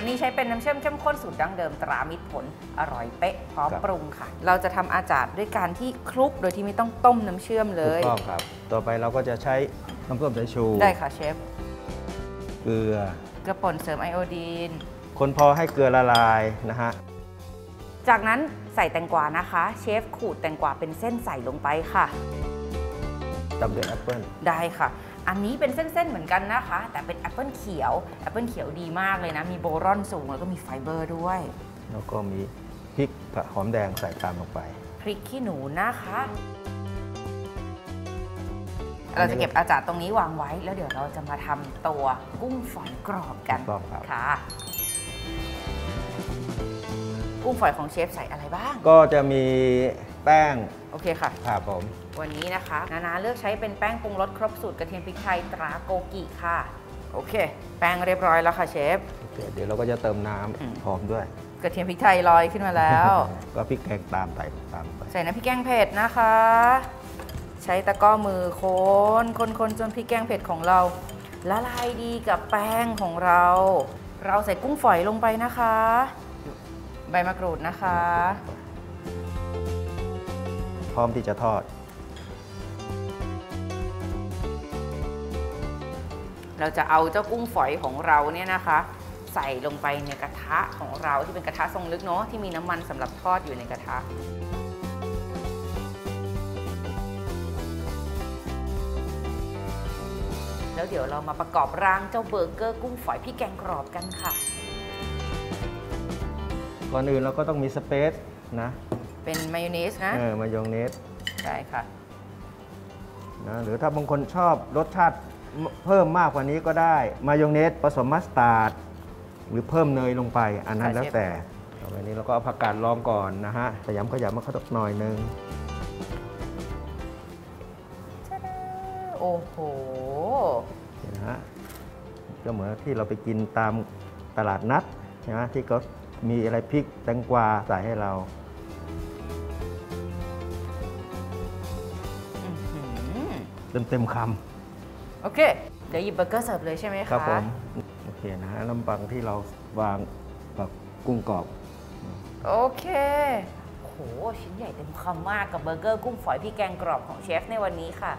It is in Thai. วันนี้ใช้เป็นน้ำเชื่อมเข้มข้นสูตรดั้งเดิมตรามิตรผลอร่อยเป๊ะพร้อมปรุงค่ะเราจะทำอาจารย์ด้วยการที่คลุกโดยที่ไม่ต้องต้มน้ำเชื่อมเลยถูกต้องครับต่อไปเราก็จะใช้น้ำส้มสายชูได้ค่ะเชฟเกลือกระป่นเสริมไอโอดีนคนพอให้เกลือละลายนะฮะจากนั้นใส่แตงกวานะคะเชฟขูดแตงกวาเป็นเส้นใส่ลงไปค่ะตำด้วยแอปเปิ้ลได้ค่ะอันนี้เป็นเส้นๆเหมือนกันนะคะแต่เป็นแอปเปิ้ลเขียวแอปเปิ้ลเขียวดีมากเลยนะมีโบรอนสูงแล้วก็มีไฟเบอร์ด้วยแล้วก็มีพริกหอมแดงใส่ตามลงไปพริกขี้หนูนะคะเราจะเก็บอาจารย์ตรงนี้วางไว้แล้วเดี๋ยวเราจะมาทำตัวกุ้งฝอยกรอบกันค่ะกุ้งฝอยของเชฟใส่อะไรบ้างก็จะมีแป้งโอเคค่ะครับผมวันนี้นะคะนาเลือกใช้เป็นแป้งปรุงรสครบสูตรกระเทียมพริกไทยตราโกกิค่ะโอเคแป้งเรียบร้อยแล้วค่ะเชฟโอเคเดี๋ยวเราก็จะเติมน้ำหอมด้วยกระเทียมพริกไทยลอยขึ้นมาแล้วก็พริกแกงตามไปใส่น้ำพริกแกงเผ็ดนะคะใช้ตะกร้อมือคนจนพริกแกงเผ็ดของเราละลายดีกับแป้งของเราเราใส่กุ้งฝอยลงไปนะคะใบมะกรูดนะคะพร้อมที่จะทอดเราจะเอาเจ้ากุ้งฝอยของเราเนี่ยนะคะใส่ลงไปในกระทะของเราที่เป็นกระทะทรงลึกเนาะที่มีน้ำมันสำหรับทอดอยู่ในกระทะแล้วเดี๋ยวเรามาประกอบร่างเจ้าเบอร์เกอร์กุ้งฝอยพริกแกงกรอบกันค่ะก่อนอื่นเราก็ต้องมีสเปซนะเป็นมายองเนสนะมายองเนสใช่ค่ะนะหรือถ้าบางคนชอบรสชาติเพิ่มมากกว่านี้ก็ได้มายองเนสผสมมัสตาร์ดหรือเพิ่มเนยลงไปอันนั้นแล้วแต่ต่อไปนี้เราก็เอาผักกาดรองก่อนนะฮะขยำมาสักหน่อยนึงโอ้โหนะฮะก็เหมือนที่เราไปกินตามตลาดนัดใช่ไหมที่เขามีอะไรพริกแตงกวาใส่ให้เราเต็มคำโอเคเดี๋ยวหยิบเบอร์เกอร์เสิร์ฟเลยใช่ไหมคะครับผมโอเคนะฮะลำบังที่เราวางแบบกุ้งกรอบโอเคโหชิ้นใหญ่เต็มคำมากกับเบอร์เกอร์กุ้งฝอยพริกแกงกรอบของเชฟในวันนี้ค่ะ